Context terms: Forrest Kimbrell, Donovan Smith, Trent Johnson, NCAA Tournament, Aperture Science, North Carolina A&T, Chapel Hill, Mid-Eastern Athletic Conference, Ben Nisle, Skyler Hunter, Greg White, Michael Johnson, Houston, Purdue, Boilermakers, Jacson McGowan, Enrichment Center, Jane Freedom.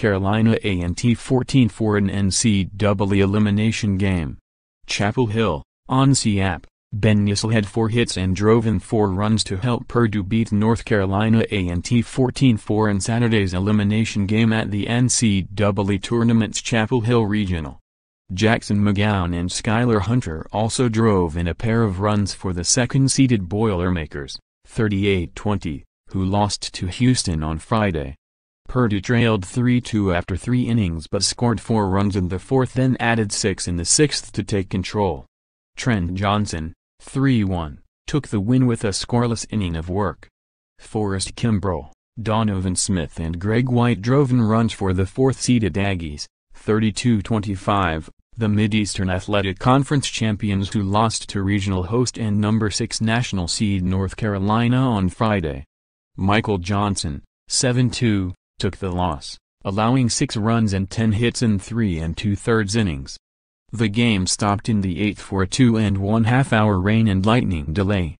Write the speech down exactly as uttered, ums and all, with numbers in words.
Carolina A and T fourteen four in N C double A elimination game. Chapel Hill, on C A P, Ben Nisle had four hits and drove in four runs to help Purdue beat North Carolina A and T fourteen four in Saturday's elimination game at the N C double A tournament's Chapel Hill Regional. Jacson McGowan and Skyler Hunter also drove in a pair of runs for the second-seeded Boilermakers, thirty-eight twenty, who lost to Houston on Friday. Purdue trailed three two after three innings but scored four runs in the fourth, then added six in the sixth to take control. Trent Johnson, three one, took the win with a scoreless inning of work. Forrest Kimbrell, Donovan Smith and Greg White drove in runs for the fourth-seeded Aggies, thirty-two twenty-five, the Mid-Eastern Athletic Conference champions who lost to regional host and number six national seed North Carolina on Friday. Michael Johnson, seven two, took the loss, allowing six runs and ten hits in three and two-thirds innings. The game stopped in the eighth for a two and one half hour rain and lightning delay.